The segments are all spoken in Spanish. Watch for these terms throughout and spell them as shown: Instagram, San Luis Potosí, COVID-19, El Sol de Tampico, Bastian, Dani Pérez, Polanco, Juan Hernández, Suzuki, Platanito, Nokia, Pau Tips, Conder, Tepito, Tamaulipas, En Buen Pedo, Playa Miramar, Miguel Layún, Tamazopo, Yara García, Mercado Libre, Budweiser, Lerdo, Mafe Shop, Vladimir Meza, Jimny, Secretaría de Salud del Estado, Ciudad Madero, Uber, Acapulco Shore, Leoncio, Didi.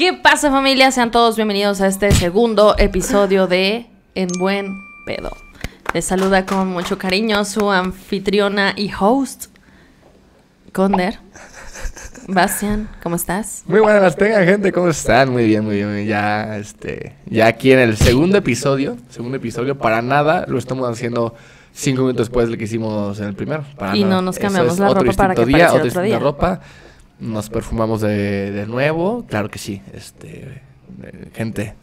¿Qué pasa, familia? Sean todos bienvenidos a este segundo episodio de En Buen Pedo. Les saluda con mucho cariño su anfitriona y host, Conder. Bastian, ¿cómo estás? Muy buenas las tengan, gente, ¿cómo están? Muy bien, muy bien. Ya, ya aquí en el segundo episodio, para nada lo estamos haciendo 5 minutos después del que hicimos en el primero. Para y nada. No nos cambiamos la ropa para que parezca otro día. Ropa. Nos perfumamos de nuevo, claro que sí, gente.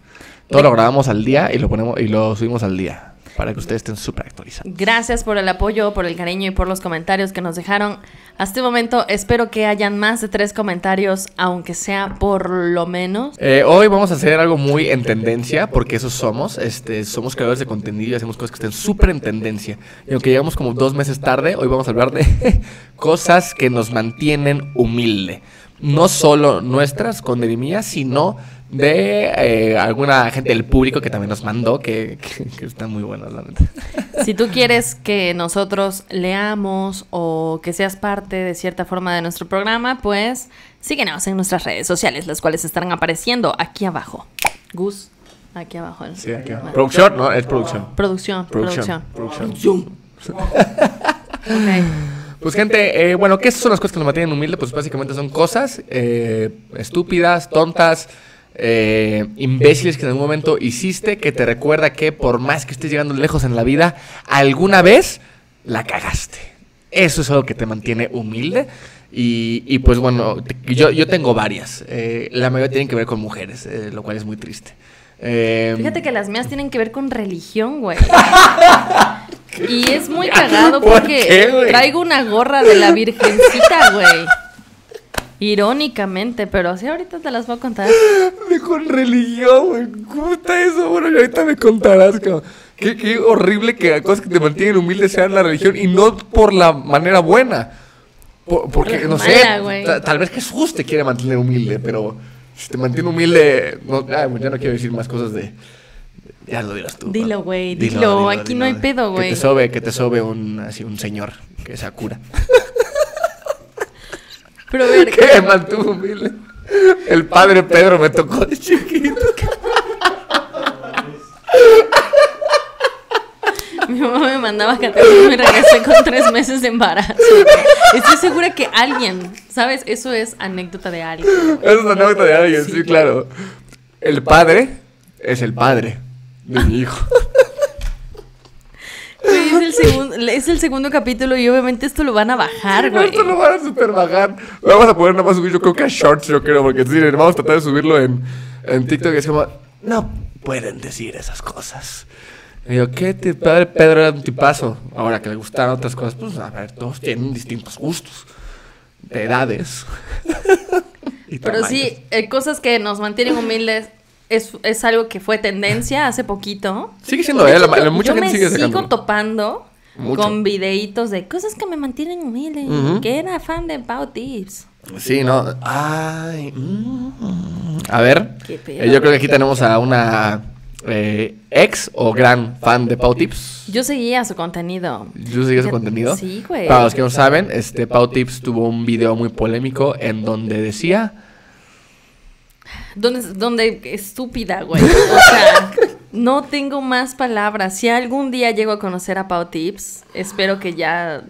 Todo lo grabamos al día y lo subimos al día para que ustedes estén súper actualizados. Gracias por el apoyo, por el cariño y por los comentarios que nos dejaron. Hasta el momento espero que hayan más de 3 comentarios, aunque sea por lo menos. Hoy vamos a hacer algo muy en tendencia, porque eso somos. Somos creadores de contenido y hacemos cosas que estén súper en tendencia. Y aunque llegamos como 2 meses tarde, hoy vamos a hablar de cosas que nos mantienen humilde. No solo nuestras, Conder y mía, sino de alguna gente del público que también nos mandó, que están muy buenas, la neta. Si tú quieres que nosotros leamos o que seas parte de cierta forma de nuestro programa, pues síguenos en nuestras redes sociales, las cuales estarán apareciendo aquí abajo. Gus, aquí abajo. Sí, aquí abajo. ¿Producción? No, es producción. Producción. Pues, gente, bueno, ¿qué son las cosas que nos mantienen humildes? Pues básicamente son cosas estúpidas, tontas, imbéciles que en algún momento hiciste, que te recuerda que por más que estés llegando lejos en la vida, alguna vez la cagaste. Eso es algo que te mantiene humilde. Y pues bueno, yo tengo varias. La mayoría tienen que ver con mujeres, lo cual es muy triste. Fíjate que las mías tienen que ver con religión, güey. Y es muy cagado porque traigo una gorra de la Virgencita, güey. Irónicamente, pero así ahorita te las voy a contar. De con religión, güey. ¿Cómo está eso? Bueno, ahorita me contarás, cabrón. Qué horrible que las cosas que te mantienen humildes sean la religión y no por la manera buena. Porque, no sé, tal vez Jesús te quiere mantener humilde, pero si te mantiene humilde... No, ay, ya no quiero decir más cosas de... Ya lo dirás tú. Dilo, güey, dilo. Aquí no hay pedo, güey. Que te sobe así un señor que sea cura. Pero a ver... Que me mantuvo humilde. El padre Pedro me tocó de chiquito. Mi mamá me mandaba a catecismo y regresé con 3 meses de embarazo. Estoy segura que alguien, ¿sabes? Eso es anécdota de alguien. Sí, sí, claro. El padre es el padre de mi hijo. Sí, es el segundo capítulo y obviamente esto lo van a bajar, güey. Sí, esto lo van a super bajar. Lo vamos a poner nada más subir, yo creo que a shorts, porque sí, vamos a tratar de subirlo en TikTok. Es como, no pueden decir esas cosas. Y yo, ¿qué? Padre Pedro era un tipazo. Ahora que le gustaron otras cosas, pues a ver, todos tienen distintos gustos, de edades. Pero sí, cosas que nos mantienen humildes. Es algo que fue tendencia hace poquito. Sigue siendo, mucha gente sigue sacando. Yo me sigo topando con videitos de cosas que me mantienen humilde. Que era fan de Pau Tips. Sí, no. Ay. A ver. Yo creo que aquí tenemos a una ex o gran fan de Pau Tips. Yo seguía su contenido. ¿Yo seguía su contenido? Sí, güey. Para los que no saben, Pau Tips tuvo un video muy polémico en donde decía... Donde estúpida, güey. O sea, no tengo más palabras. Si algún día llego a conocer a Pau Tips, espero que ya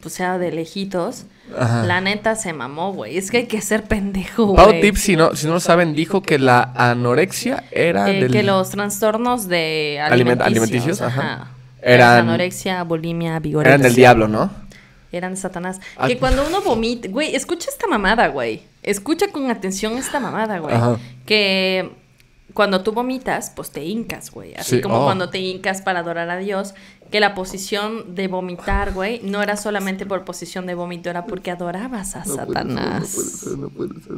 pues sea de lejitos. Ajá. La neta se mamó, güey. Es que hay que ser pendejo, güey. Pau Tips, si no lo saben, dijo que la anorexia era que los trastornos de alimenticios ajá. Eran anorexia, bulimia, vigorexia. Eran del diablo, ¿no? Eran de Satanás. Que cuando uno vomita... Güey, escucha esta mamada, güey. Escucha con atención esta mamada, güey. Ajá. Que cuando tú vomitas, pues te hincas, güey. Así sí, como cuando te hincas para adorar a Dios. Que la posición de vomitar, güey, no era solamente por posición de vómito, era porque adorabas a Satanás. No puede ser.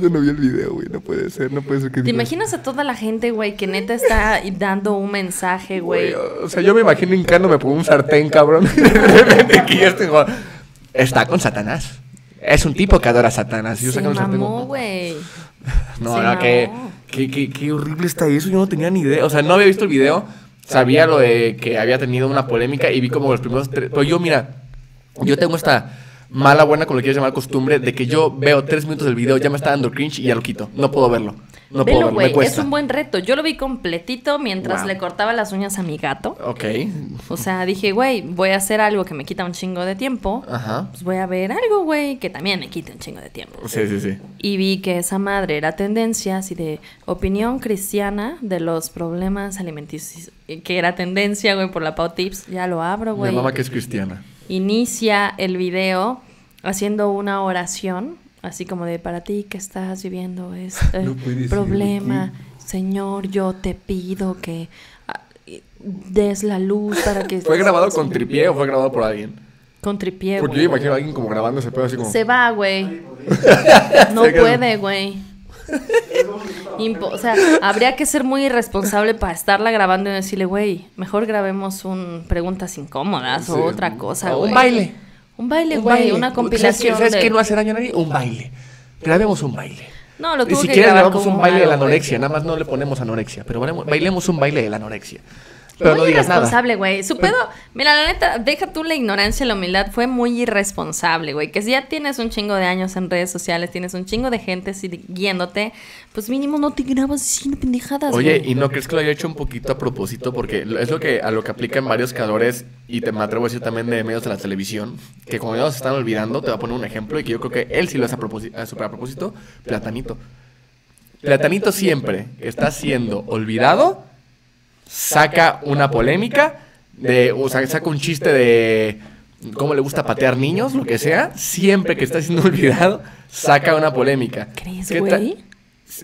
Yo no vi el video, güey. No puede ser que... ¿Te imaginas a toda la gente, güey, que neta está dando un mensaje, güey? O sea, yo me imagino hincándome por un sartén, cabrón. Que yo estoy como... Está con Satanás. Es un tipo que adora a Satanás. Se mamó, güey. No, qué horrible está eso. Yo no tenía ni idea. O sea, no había visto el video. Sabía lo de que había tenido una polémica y vi como los primeros 3... Pero yo, mira, yo tengo esta mala, buena, como lo quieras llamar, costumbre de que yo veo 3 minutos del video, ya me está dando cringe y ya lo quito. No puedo verlo. No puedo verlo, me cuesta. Es un buen reto. Yo lo vi completito mientras le cortaba las uñas a mi gato. Ok. O sea, dije, güey, voy a hacer algo que me quita un chingo de tiempo. Ajá. Pues voy a ver algo, güey, que también me quita un chingo de tiempo. Sí, sí, sí. Y vi que esa madre era tendencia, así de opinión cristiana de los problemas alimenticios. Que era tendencia, güey, por la Pau Tips. Ya lo abro, güey. Mi mamá que es cristiana. Inicia el video haciendo una oración, así como de para ti que estás viviendo este problema, Señor, yo te pido que des la luz para que... ¿Fue grabado con tripié o fue grabado por alguien? Con tripié, porque yo imagino a alguien como grabando ese pedo así como... Se va, güey. No puede, güey. O sea, habría que ser muy irresponsable para estarla grabando y decirle, güey, mejor grabemos un preguntas incómodas o otra cosa, güey. Un baile. Un baile, güey, una compilación. ¿Sabes qué no hace daño a nadie? Un baile. Grabemos un baile. No, lo tuvo que grabar. Y si quieres grabamos un baile de la anorexia, nada más no le ponemos anorexia, pero bailemos un baile de la anorexia. Pero muy irresponsable, güey. Su pedo, mira, la neta, deja tú la ignorancia y la humildad. Fue muy irresponsable, güey. Que si ya tienes un chingo de años en redes sociales, tienes un chingo de gente siguiéndote, pues mínimo no te grabas haciendo pendejadas. Oye, wey. ¿Y no crees que lo haya hecho un poquito a propósito? Porque es lo que a lo que aplican varios creadores, y te me atrevo a decir también de medios de la televisión, que como ya se están olvidando, te voy a poner un ejemplo y que yo creo que él sí lo hace a super a propósito. Platanito. Platanito siempre está siendo olvidado. Saca una polémica, o sea, saca un chiste de cómo le gusta patear niños, lo que sea. Siempre que está siendo olvidado, saca una polémica. ¿Crees, güey?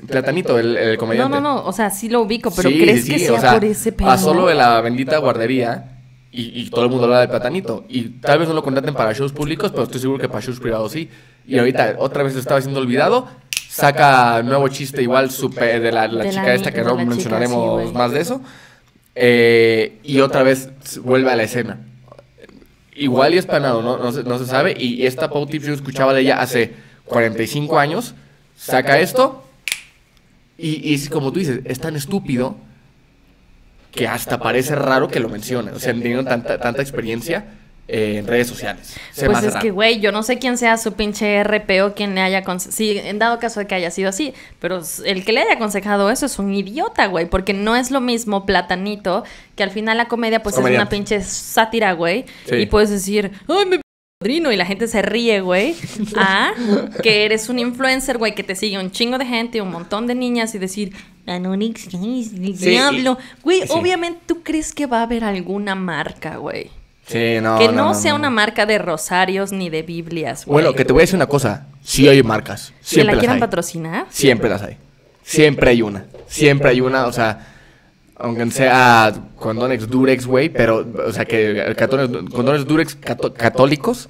Platanito, el comediante. No, no, no, o sea, sí lo ubico, pero sí, ¿crees que sea, o sea, por ese pedo? Pasó lo de la bendita guardería y todo el mundo habla de Platanito. Y tal vez no lo contraten para shows públicos, pero estoy seguro que para shows privados sí. Y ahorita otra vez estaba siendo olvidado. Saca nuevo chiste igual super de la chica esta que no mencionaremos más de eso. Y otra vez vuelve a la escena. Igual y es planado, no se sabe. Y esta Pau Tips yo escuchaba de ella hace 45 años. Saca esto. Y como tú dices, es tan estúpido que hasta parece raro que lo mencionen. O sea, han tenido tanta experiencia en redes sociales. Pues es que, güey, yo no sé quién sea su pinche RP o quién le haya... Sí, en dado caso de que haya sido así, pero el que le haya aconsejado eso es un idiota, güey, porque no es lo mismo Platanito, que al final la comedia pues es una pinche sátira, güey, y puedes decir, ay, me padrino, y la gente se ríe, güey, a que eres un influencer, güey, que te sigue un chingo de gente, un montón de niñas, y decir... Anonix, diablo. Güey, obviamente tú crees que va a haber alguna marca, güey. Sí, no, que no sea una marca de rosarios ni de Biblias, güey. Bueno, que te voy a decir una cosa. Sí hay marcas. ¿Que la quieran patrocinar? Siempre las hay. Siempre hay una. Siempre hay una, o sea, aunque sea condones Durex, güey, pero, o sea, que condones Durex católicos,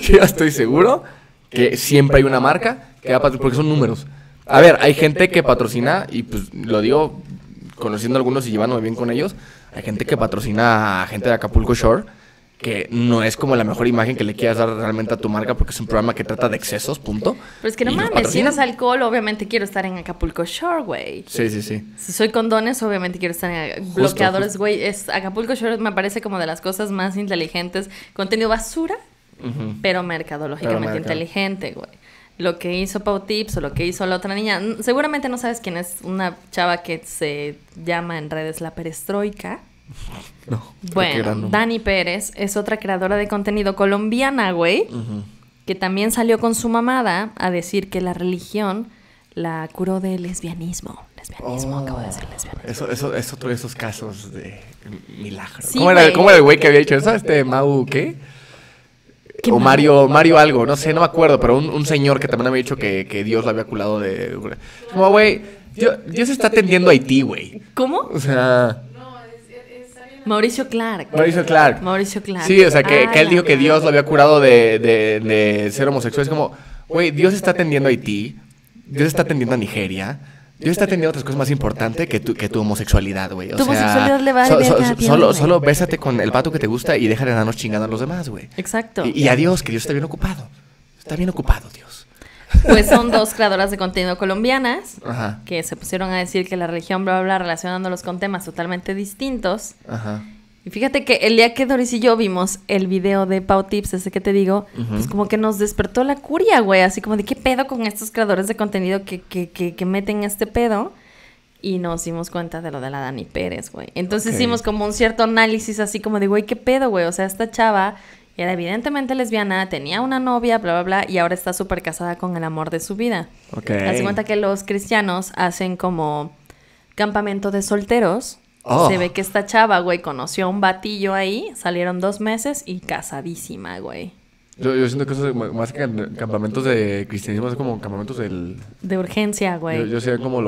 yo estoy seguro que siempre hay una marca que va a patrocinar, porque son números. A ver, hay gente que patrocina, y pues lo digo conociendo a algunos y llevándome bien con ellos. Hay gente que patrocina a gente de Acapulco Shore, que no es como la mejor imagen que le quieras dar realmente a tu marca, porque es un programa que trata de excesos, punto. Pero es que no mames, si eres alcohol, obviamente quiero estar en Acapulco Shore, güey. Sí, sí, sí. Si soy condones, obviamente quiero estar en bloqueadores, güey. Acapulco Shore me parece como de las cosas más inteligentes. Contenido basura, pero mercadológicamente inteligente, güey. Lo que hizo Pau Tips o lo que hizo la otra niña. Seguramente no sabes quién es, una chava que se llama en redes la perestroika. No. Bueno, Dani Pérez es otra creadora de contenido colombiana, güey. Que también salió con su mamada a decir que la religión la curó de lesbianismo. Lesbianismo, acabo de decir lesbianismo. Eso es otro de esos casos de milagro. Sí, ¿Cómo era el güey que había dicho eso? Mau, ¿qué? O Mario algo, no sé, no me acuerdo, pero un señor que también había dicho que Dios lo había culado de... Como, güey, Dios está atendiendo a Haití, güey. ¿Cómo? O sea... Mauricio Clark. Sí, o sea, que él dijo que Dios lo había curado de ser homosexual. Es como, güey, Dios está atendiendo a Haití, Dios está atendiendo a Nigeria... Dios está teniendo otras cosas más importantes que tu homosexualidad, güey. Tu homosexualidad le va a solo bésate con el vato que te gusta y deja de darnos chingando a los demás, güey. Exacto. Y a Dios, que Dios está bien ocupado. Está bien ocupado, Dios. Pues son dos creadoras de contenido colombianas que se pusieron a decir que la religión, bla, bla, bla, relacionándolos con temas totalmente distintos. Y fíjate que el día que Doris y yo vimos el video de Pau Tips, ese que te digo, pues como que nos despertó la curia, güey. Así como de qué pedo con estos creadores de contenido que meten este pedo. Y nos dimos cuenta de lo de la Dani Pérez, güey. Entonces hicimos como un cierto análisis así como de, güey, qué pedo, güey. O sea, esta chava era evidentemente lesbiana, tenía una novia, bla, bla, bla. Y ahora está súper casada con el amor de su vida. Ok. Hace cuenta que los cristianos hacen como campamento de solteros. Oh. Se ve que esta chava, güey, conoció a un batillo ahí, salieron 2 meses y casadísima, güey. Yo siento que eso es más que campamentos de cristianismo, es como campamentos del... de urgencia, güey. Yo sé como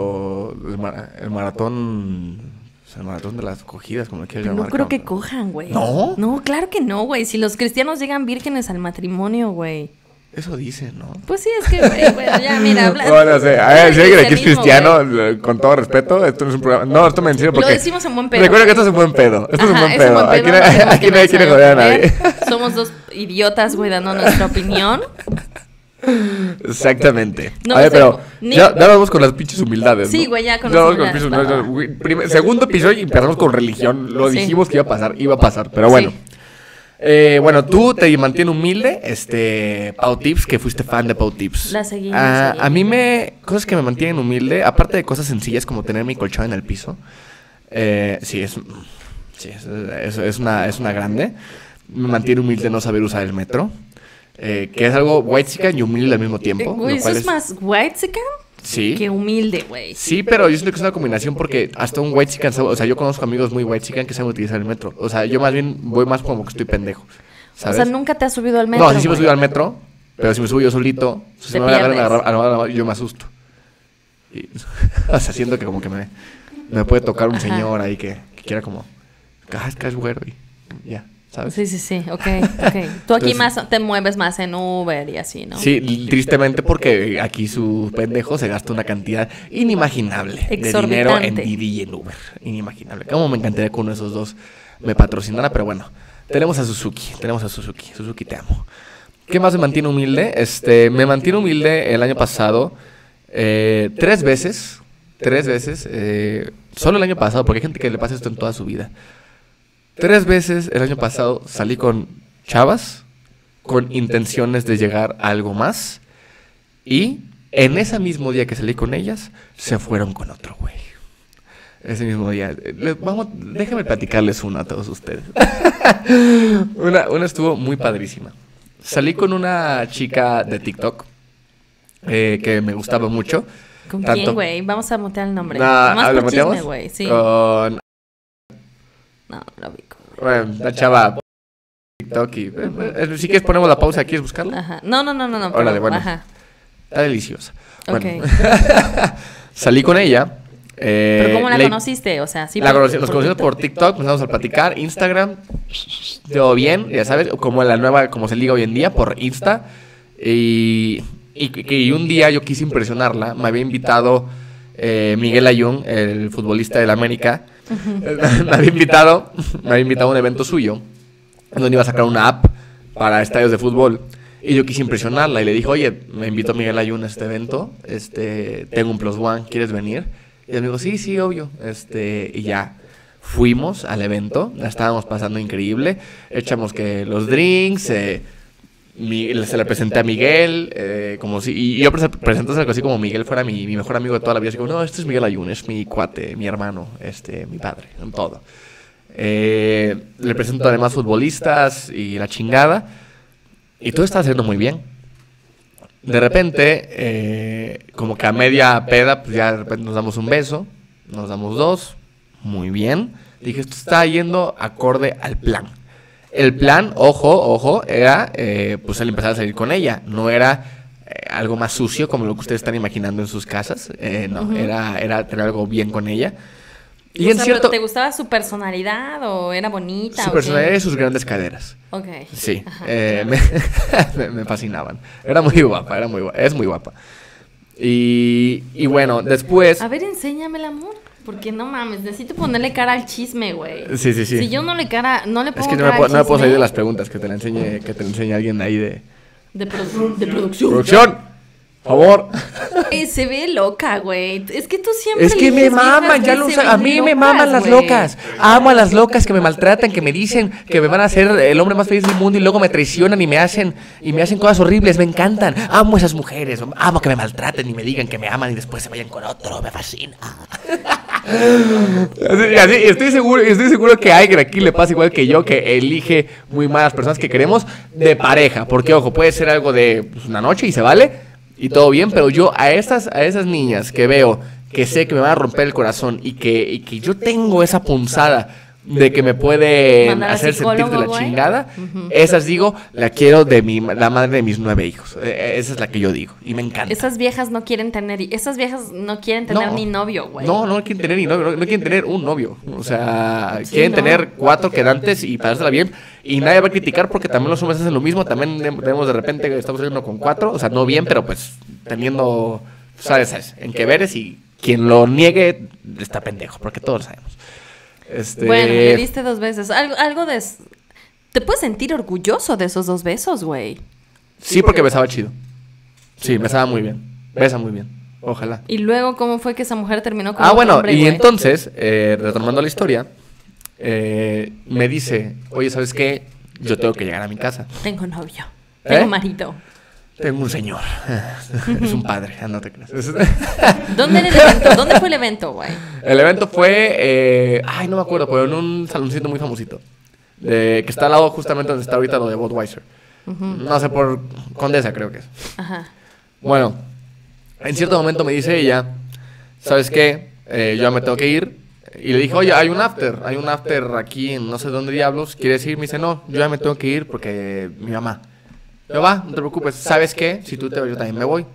el maratón... el maratón de las cogidas, como lo quieras llamar. No creo que cojan, güey. ¿No? No, claro que no, güey. Si los cristianos llegan vírgenes al matrimonio, güey. Eso dicen, ¿no? Pues sí, es que, bueno, ya, mira, bueno, sí, a ver, si alguien aquí es cristiano, con todo respeto, esto no es un programa... No, esto me enseño porque... Lo decimos en buen pedo. Recuerda que esto es en buen pedo. Esto es en buen pedo. Aquí nadie quiere joder a nadie. Somos 2 idiotas, güey, dando nuestra opinión. Exactamente. No, a ver, pero ya vamos con las pinches humildades. Sí, güey, ya con las humildades. Segundo episodio y empezamos con religión. Lo dijimos que iba a pasar, pero bueno. Bueno, tú te mantienes humilde, Pau Tips, que fuiste fan de Pau Tips. La seguí. A mí cosas que me mantienen humilde, aparte de cosas sencillas como tener mi colchón en el piso. Es una grande. Me mantiene humilde no saber usar el metro, que es algo whitezican y humilde al mismo tiempo. Güey, ¿eso es más whitezican? Sí. Qué humilde, güey. Sí, pero yo siento que es una combinación porque hasta un whitezican, o sea, yo conozco amigos muy whitezican que saben utilizar el metro. O sea, yo más bien voy más como que estoy pendejo, ¿sabes? O sea, ¿nunca te has subido al metro? No, sí, sí me he subido al metro, pero si me subo yo solito, si me agarran, yo me asusto. Y, o sea, siento que como que me puede tocar un señor ahí que quiera como, es güero y ya. ¿Sabes? Sí, sí, sí, ok. Tú aquí más te mueves más en Uber y así, ¿no? Sí, tristemente porque aquí su pendejo se gasta una cantidad inimaginable de dinero en Didi y en Uber. Inimaginable. Como me encantaría que uno de esos dos me patrocinara, pero bueno. Tenemos a Suzuki, Suzuki, te amo. ¿Qué más me mantiene humilde? Me mantiene humilde el año pasado 3 veces. 3 veces. Solo el año pasado, porque hay gente que le pasa esto en toda su vida. 3 veces el año pasado salí con chavas con intenciones de llegar a algo más y en ese mismo día que salí con ellas se fueron con otro güey. Ese mismo día. Déjenme platicarles una a todos ustedes. Una estuvo muy padrísima. Salí con una chica de TikTok que me gustaba mucho. ¿Con quién, güey? Vamos a mutear el nombre. ¿Lo muteamos? Sí. Con... No, lo vi. Bueno, la chava TikTok y... Si quieres ponemos la pausa, ¿quieres buscarla? Ajá. No. Órale, bueno. Ajá. Está deliciosa. Okay. Bueno. Salí con ella. ¿Pero cómo la conociste? O sea, sí. Nos conocimos por TikTok, empezamos a platicar, Instagram. Todo bien, ya sabes, como la nueva, como se liga hoy en día, por Insta. Y un día yo quise impresionarla. Me había invitado Miguel Layún, el futbolista del América. Me había invitado a un evento suyo donde iba a sacar una app para estadios de fútbol y yo quise impresionarla y le dije, oye, me invitó Miguel Layún a este evento, tengo un +1, ¿quieres venir? Y él me dijo, sí, obvio, y ya fuimos al evento, la estábamos pasando increíble, echamos que los drinks, se la presenté a Miguel, como si, y yo presenté así como Miguel fuera mi mejor amigo de toda la vida, así como, no, este es Miguel Layún, es mi cuate, mi hermano, mi padre, todo. Le presento además futbolistas y la chingada, y todo estaba haciendo muy bien. De repente, como que a media peda, pues ya de repente nos damos un beso, nos damos 2, muy bien. Dije, esto está yendo acorde al plan. El plan, ojo, era pues él empezar a salir con ella. No era algo más sucio como lo que ustedes están imaginando en sus casas. No, era tener algo bien con ella. Y en sea, cierto... ¿Te gustaba su personalidad o era bonita? Su personalidad y sus grandes caderas. Ok. Sí, me fascinaban. Es muy guapa. Y bueno, después... A ver, enséñamela, amor. Porque no mames, necesito ponerle cara al chisme, güey. Sí. Si yo no le pongo cara al chisme... Es que no me puedo salir de las preguntas, que te la enseñe alguien ahí de... De producción. favor. Se ve loca, güey. Es que tú siempre... Es que me maman, ya lo usan. A mí me maman las locas. Amo a las locas que me maltratan, que me dicen que me van a hacer el hombre más feliz del mundo y luego me traicionan y me hacen cosas horribles. Me encantan. Amo a esas mujeres. Amo que me maltraten y me digan que me aman y después se vayan con otro. Me fascina. Estoy seguro que a alguien aquí le pasa igual que yo, que elige muy malas personas que queremos de pareja. Porque, ojo, puede ser algo de una noche y se vale. Y todo bien, pero yo a esas niñas que veo, que sé que me van a romper el corazón y que yo tengo esa punzada de que me pueden hacer sentir de la chingada, esas digo, la quiero de la madre de mis 9 hijos. Esa es la que yo digo y me encanta. Esas viejas no quieren tener, ni novio, güey. No quieren tener ni novio, no quieren tener un novio. O sea, sí, quieren tener 4 quedantes y pasársela bien. Y nadie va a criticar porque también los hombres hacen lo mismo. También tenemos de repente, estamos saliendo con 4. O sea, no bien, pero pues teniendo, sabes, en que veres, y quien lo niegue está pendejo, porque todos lo sabemos. Bueno, le diste 2 besos. Algo de... ¿Te puedes sentir orgulloso de esos 2 besos, güey? Sí, porque besaba chido. Sí, besaba muy bien. Besa muy bien. Ojalá. ¿Y luego cómo fue que esa mujer terminó con... Ah, bueno, hombre, y güey, entonces, retomando la historia... me dice, oye, ¿sabes qué? Yo tengo que llegar a mi casa. Tengo novio, tengo marido. Tengo un señor, es un padre, no te creas. ¿Dónde era el evento? ¿Dónde fue el evento, güey? El evento fue, ay, no me acuerdo, pero en un saloncito muy famosito, que está al lado justamente donde está ahorita lo de Budweiser. No sé, por Condesa creo que es. Ajá. Bueno, en cierto momento me dice ella, ¿sabes qué? Yo ya me tengo que ir. Y le dije, oye, hay un after aquí en no sé dónde diablos, ¿quieres ir? Me dice, no, yo ya me tengo que ir porque mi mamá. Yo, va, no te preocupes, ¿sabes qué? Si tú te vas, yo también me voy.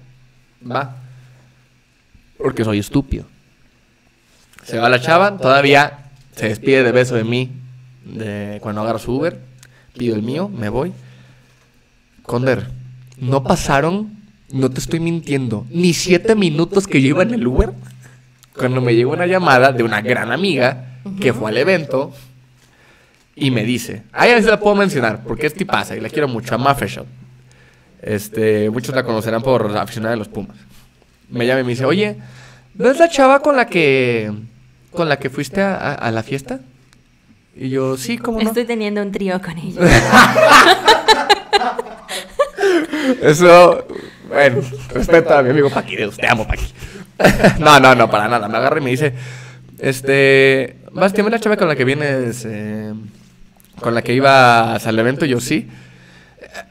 Va. Porque soy estúpido. Se va la chava, todavía se despide de beso de mí cuando agarro su Uber, pido el mío, me voy. Conder, no pasaron, no te estoy mintiendo, ni 7 minutos que yo iba en el Uber, cuando me llegó una llamada de una gran amiga que fue al evento y me dice, ahí sí la puedo mencionar porque es tipaza y la quiero mucho, a Mafe Shop. Muchos la conocerán por la aficionada de los Pumas. Me llama y me dice, oye, ¿no es la chava con la que fuiste a la fiesta? Y yo, sí, ¿cómo no? Estoy teniendo un trío con ella. Eso, bueno, respeto a mi amigo Paquideus, te amo, Paqui. No, para nada. Me agarra y me dice, Bastian, ¿es la chava con la que vienes, con la que ibas al evento? Y yo, sí.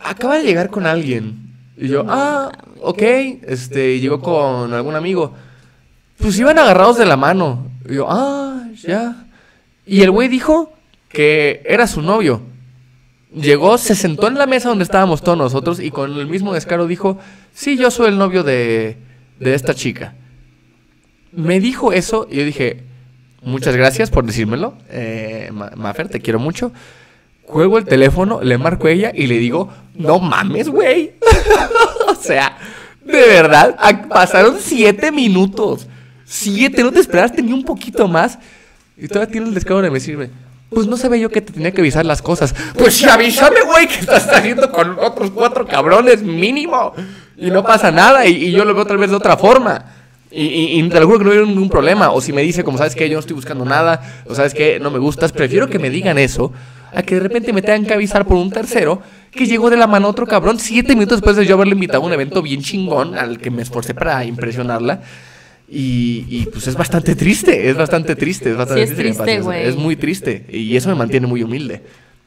Acaba de llegar con alguien. Y yo, ah, ok. Llegó con algún amigo. Pues iban agarrados de la mano. Y yo, ah, ya. Y el güey dijo que era su novio. Llegó, se sentó en la mesa donde estábamos todos nosotros y con el mismo descaro dijo, sí, yo soy el novio de esta chica. Me dijo eso y yo dije, muchas gracias por decírmelo, Mafer, te quiero mucho. Cuelgo el teléfono, le marco a ella y le digo, no mames, güey. O sea, de verdad, pasaron 7 minutos. 7, no te esperaste ni un poquito más. Y todavía tiene el descaro de decirme, pues no sabía yo que te tenía que avisar las cosas. Pues ya avísame, güey, que estás saliendo con otros 4 cabrones mínimo. Y no pasa nada, y yo lo veo tal vez de otra forma. Y te lo juro que no hubiera ningún problema. O si me dice, como sabes que yo no estoy buscando nada, o sabes que no me gustas, prefiero que me digan eso a que de repente me tengan que avisar por un tercero que llegó de la mano otro cabrón 7 minutos después de yo haberle invitado a un evento bien chingón al que me esforcé para impresionarla. Y pues es bastante triste. Es bastante triste, güey. Es muy triste, y eso me mantiene muy humilde,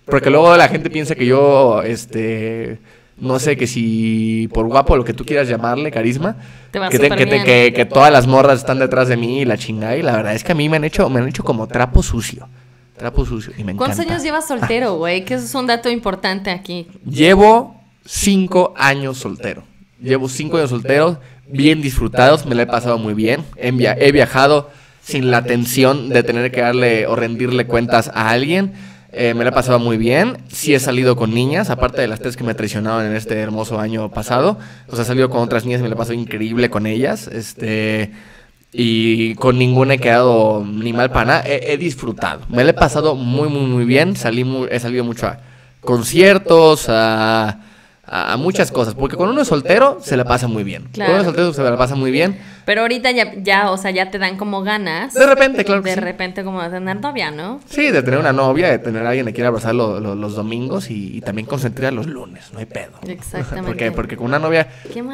porque luego la gente piensa que yo, no sé, que si por guapo, lo que tú quieras llamarle, carisma, que todas las morras están detrás de mí y la chingada. Y la verdad es que a mí me han hecho como trapo sucio, y me encanta. ¿Cuántos años llevas soltero, güey? Que eso es un dato importante aquí. Llevo 5 años soltero. Llevo 5 años soltero, bien disfrutados, me la he pasado muy bien. He viajado sin la tensión de tener que darle o rendirle cuentas a alguien. Me la he pasado muy bien. Sí he salido con niñas, aparte de las 3 que me traicionaron en este hermoso año pasado. O sea, he salido con otras niñas y me la he pasado increíble con ellas. Y con ninguna he quedado ni mal para nada. He disfrutado. Me la he pasado muy, muy, muy bien. He salido mucho a conciertos, a a muchas cosas, porque cuando uno es soltero se la pasa muy bien. Claro. Cuando uno es soltero se la pasa muy bien. Pero ahorita ya te dan como ganas. De repente, claro. De repente como de tener novia, ¿no? Sí, de tener una novia, de tener a alguien que quiera abrazar los domingos y también consentir los lunes, no hay pedo. Exactamente. Porque con una novia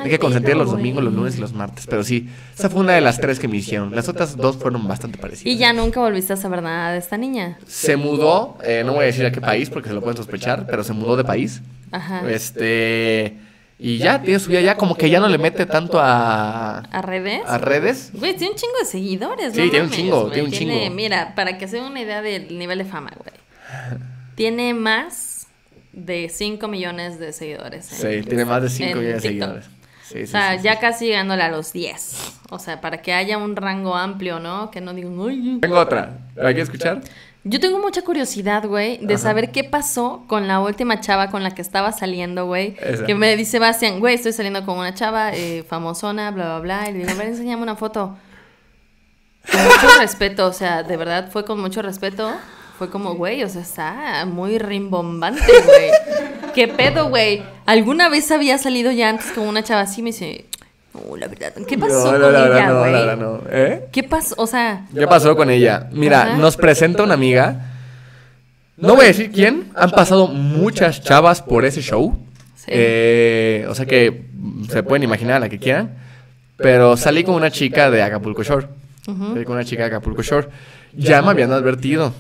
hay que consentir los domingos, los lunes y los martes. Pero sí, esa fue una de las tres que me hicieron. Las otras dos fueron bastante parecidas. ¿Y ya nunca volviste a saber nada de esta niña? Se mudó, no voy a decir a qué país porque se lo pueden sospechar, pero se mudó de país. Ajá. Y ya tiene su vida, ya como que ya no le mete tanto a... ¿A redes? A redes. Güey, tiene un chingo de seguidores, sí, no tiene mames, tiene un chingo. Mira, para que se den una idea del nivel de fama, güey. Tiene más de 5 millones de seguidores. Sí, tiene más de 5 millones de seguidores. Sí, o sea, ya casi llegándole a los 10. O sea, para que haya un rango amplio, ¿no? Que no digan... Tengo otra. ¿La quieres escuchar? Yo tengo mucha curiosidad, güey, de saber qué pasó con la última chava con la que estaba saliendo, güey. Que me dice Bastian, güey, estoy saliendo con una chava famosona, bla, bla, bla. Y le digo, a ver, enséñame una foto. Con mucho respeto, o sea, de verdad, fue con mucho respeto. Fue como, güey, o sea, está muy rimbombante, güey. ¿Qué pedo, güey? ¿Alguna vez había salido ya antes con una chava así? Me dice... la verdad, ¿qué pasó con ella, güey? ¿Qué pasó? O sea... ¿Qué pasó con ella? Mira, nos presenta una amiga. No voy a decir quién. Han pasado muchas chavas por ese show. Sí. O sea que se pueden imaginar la que quieran. Pero salí con una chica de Acapulco Shore. Salí con una chica de Acapulco Shore. Ya me habían advertido.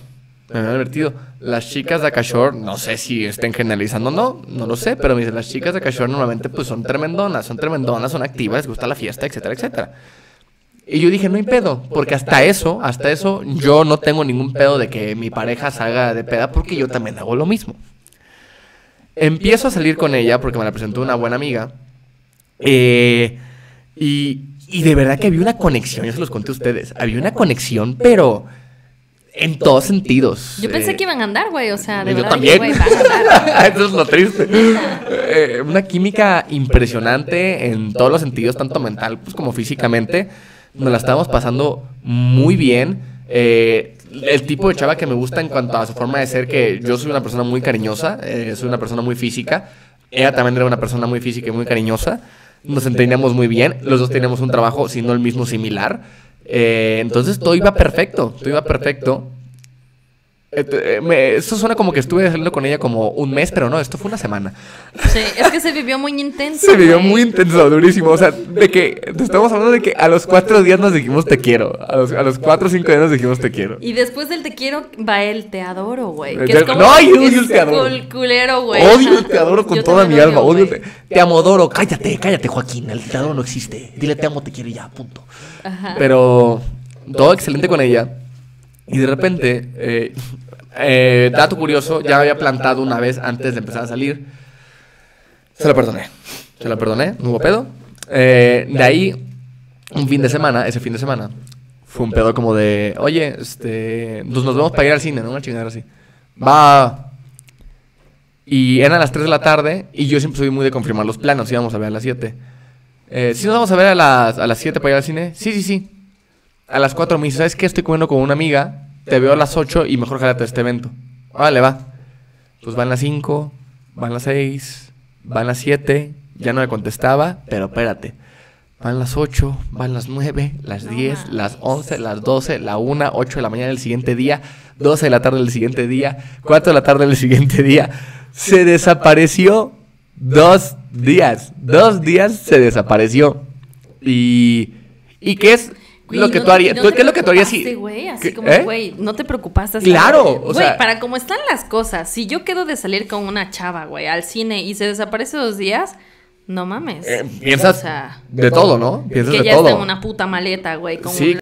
Las chicas de Acashore, no sé si estén generalizando o no, no lo sé, pero me dicen, las chicas de Acashore normalmente pues son tremendonas, son activas, les gusta la fiesta, etcétera, etcétera. Y yo dije, no hay pedo, porque hasta eso yo no tengo ningún pedo de que mi pareja se haga de peda, porque yo también hago lo mismo. Empiezo a salir con ella porque me la presentó una buena amiga. Y de verdad que había una conexión, yo se los conté a ustedes, había una conexión, pero... en todos sentidos. Yo pensé que iban a andar, güey. O sea, de verdad. Yo también. Güey, eso es lo triste. Una química impresionante en todos los sentidos, tanto mental pues, como físicamente. Nos la estábamos pasando muy bien. El tipo de chava que me gusta en cuanto a su forma de ser, que yo soy una persona muy cariñosa, soy una persona muy física. Ella también era una persona muy física y muy cariñosa. Nos entendíamos muy bien. Los dos teníamos un trabajo, si no el mismo, similar. Entonces todo iba perfecto, Eso suena como que estuve saliendo con ella como un mes, pero no, esto fue una semana. Sí, es que se vivió muy intenso. Se vivió muy intenso, durísimo. O sea, de que estamos hablando de que a los 4 días nos dijimos te quiero. A los 4 o 5 días nos dijimos te quiero. Y después del te quiero va el te adoro, güey. Que es como no, yo odio el te adoro. Culero, güey. Odio el te adoro con toda mi alma. Odio te amodoro. Cállate, Joaquín. El te adoro no existe. Dile te amo, te quiero y ya, punto. Ajá. Pero todo excelente con ella. Y de repente, dato curioso, ya había plantado una vez antes de empezar a salir. Se la perdoné, no hubo pedo. De ahí, ese fin de semana, fue un pedo como de, oye, pues nos vemos para ir al cine, ¿no? Una chingadera así. Va. Y eran las 3 de la tarde y yo siempre soy muy de confirmar los planos, íbamos a ver a las 7. ¿Sí nos vamos a ver a las 7 para ir al cine? Sí. A las 4 me dice, ¿sabes qué? Estoy comiendo con una amiga, te veo a las 8 y mejor jálate a este evento. Vale, va. Pues van las 5, van las 6, van las 7, ya no me contestaba, pero espérate. Van las 8, van las 9, las 10, las 11, las 12, la 1, 8 de la mañana del siguiente día, 12 de la tarde del siguiente día, 4 de la tarde del siguiente día. Se desapareció 2 días se desapareció. ¿Y qué es...? Güey, lo que tú harías, ¿qué es lo que tú harías si...? Güey, así como, güey, no te preocupaste. Claro, o sea... Güey, para cómo están las cosas, si yo quedo de salir con una chava, güey, al cine y se desaparece 2 días, no mames. Piensas, o sea, de todo, ¿no? Piensas de todo. Que ya está en una puta maleta, güey, con sí.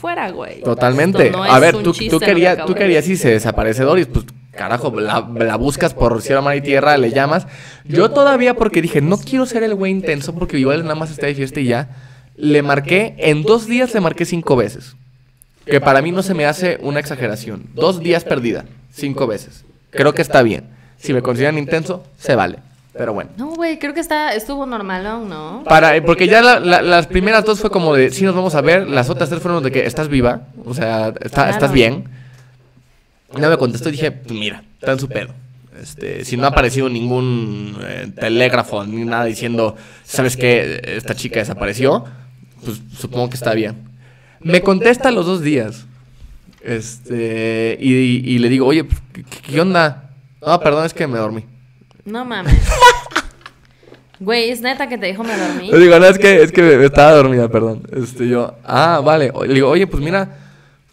Fuera, güey. Totalmente. No, a ver, tú querías si se desaparece Doris, pues carajo, la buscas por cielo, mar y tierra, le llamas. Yo todavía, porque dije, no quiero ser el güey intenso, porque igual nada más está de fiesta y ya... Le marqué, en 2 días le marqué 5 veces. Que para mí no se me hace una exageración. 2 días perdida, 5 veces. Creo que está bien. Si me consideran intenso, se vale. Pero bueno. No, güey, creo que estuvo normal, ¿no? Porque ya las primeras 2 fue como de, sí nos vamos a ver. Las otras 3 fueron de que estás viva. O sea, estás bien. No me contestó y dije, mira, está en su pedo. si no ha aparecido ningún telégrafo ni nada diciendo, ¿sabes qué? Esta chica desapareció, pues supongo que está bien. Me contesta los 2 días. Y le digo, oye, ¿qué onda? No, perdón, es que me dormí. No mames. Güey, ¿es neta que te dijo me dormí? Le digo, no, es que estaba dormida, perdón. Yo, ah, vale. Le digo, oye, pues mira,